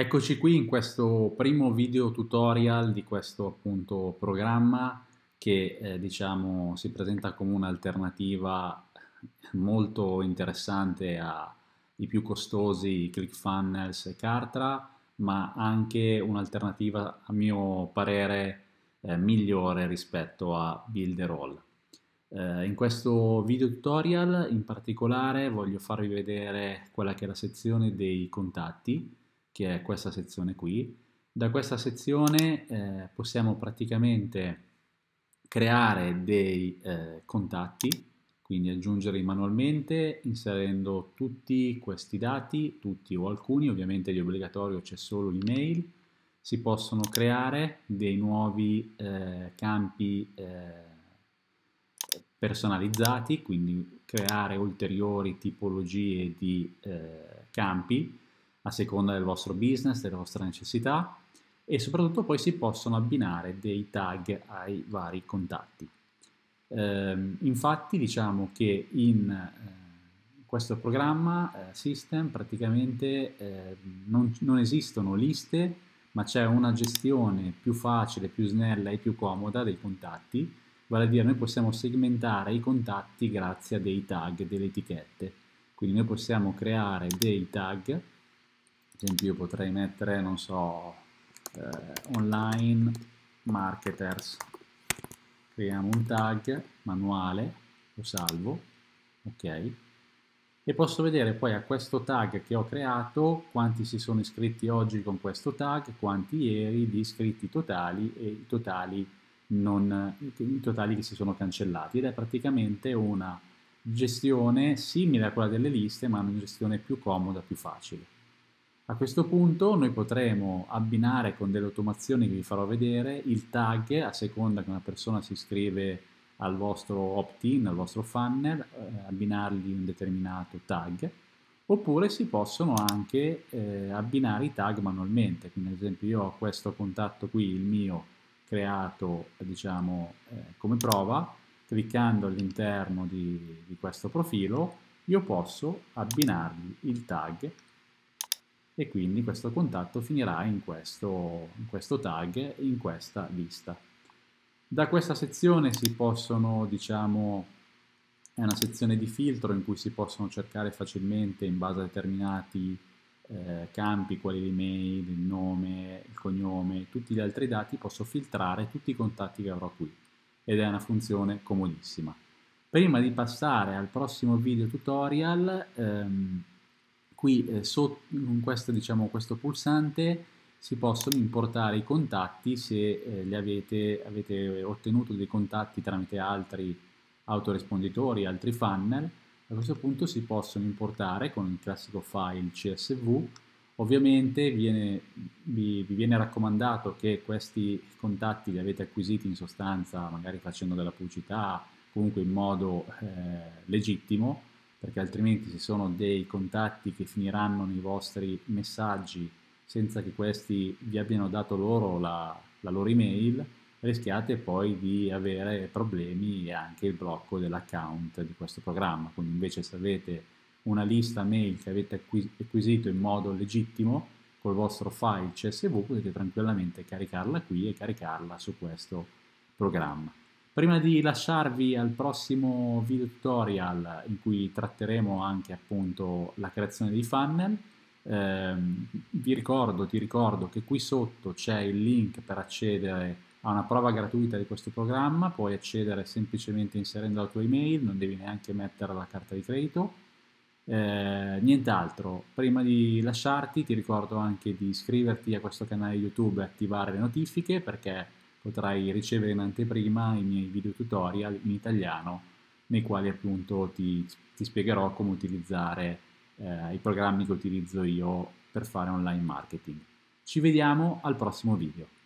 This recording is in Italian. Eccoci qui in questo primo video tutorial di questo appunto programma che diciamo si presenta come un'alternativa molto interessante ai più costosi ClickFunnels e Cartra, ma anche un'alternativa a mio parere migliore rispetto a Builderall. In questo video tutorial in particolare voglio farvi vedere quella che è la sezione dei contatti, che è questa sezione qui. Da questa sezione possiamo praticamente creare dei contatti, quindi aggiungerli manualmente inserendo tutti questi dati, tutti o alcuni, ovviamente di obbligatorio c'è solo l'email. Si possono creare dei nuovi campi personalizzati, quindi creare ulteriori tipologie di campi a seconda del vostro business, delle vostre necessità, e soprattutto poi si possono abbinare dei tag ai vari contatti. Infatti diciamo che in questo programma Systeme praticamente non esistono liste, ma c'è una gestione più facile, più snella e più comoda dei contatti, vale a dire noi possiamo segmentare i contatti grazie a dei tag, delle etichette. Quindi noi possiamo creare dei tag. Ad esempio io potrei mettere, non so, online marketers, creiamo un tag manuale, lo salvo, ok, e posso vedere poi a questo tag che ho creato quanti si sono iscritti oggi con questo tag, quanti ieri, gli iscritti totali e i totali che si sono cancellati, ed è praticamente una gestione simile a quella delle liste, ma una gestione più comoda, più facile. A questo punto noi potremo abbinare con delle automazioni che vi farò vedere il tag a seconda che una persona si iscrive al vostro opt-in, al vostro funnel, abbinargli un determinato tag, oppure si possono anche abbinare i tag manualmente. Quindi ad esempio io ho questo contatto qui, il mio, creato diciamo come prova, cliccando all'interno di questo profilo io posso abbinargli il tag e quindi questo contatto finirà in questo tag, in questa lista. Da questa sezione si possono, diciamo, è una sezione di filtro in cui si possono cercare facilmente in base a determinati campi, quali l'email, il nome, il cognome, tutti gli altri dati, posso filtrare tutti i contatti che avrò qui, ed è una funzione comodissima. Prima di passare al prossimo video tutorial, qui sotto in questo, diciamo, questo pulsante si possono importare i contatti se li avete ottenuto dei contatti tramite altri autoresponditori, altri funnel. A questo punto si possono importare con il classico file CSV. Ovviamente vi viene raccomandato che questi contatti li avete acquisiti in sostanza magari facendo della pubblicità, comunque in modo legittimo, perché altrimenti ci sono dei contatti che finiranno nei vostri messaggi senza che questi vi abbiano dato loro la loro email, rischiate poi di avere problemi e anche il blocco dell'account di questo programma. Quindi invece se avete una lista mail che avete acquisito in modo legittimo col vostro file CSV, potete tranquillamente caricarla qui e caricarla su questo programma. Prima di lasciarvi al prossimo video tutorial in cui tratteremo anche appunto la creazione dei funnel, ti ricordo che qui sotto c'è il link per accedere a una prova gratuita di questo programma. Puoi accedere semplicemente inserendo la tua email, non devi neanche mettere la carta di credito. Nient'altro, prima di lasciarti ti ricordo anche di iscriverti a questo canale YouTube e attivare le notifiche, perché potrai ricevere in anteprima i miei video tutorial in italiano nei quali appunto ti spiegherò come utilizzare i programmi che utilizzo io per fare online marketing. Ci vediamo al prossimo video.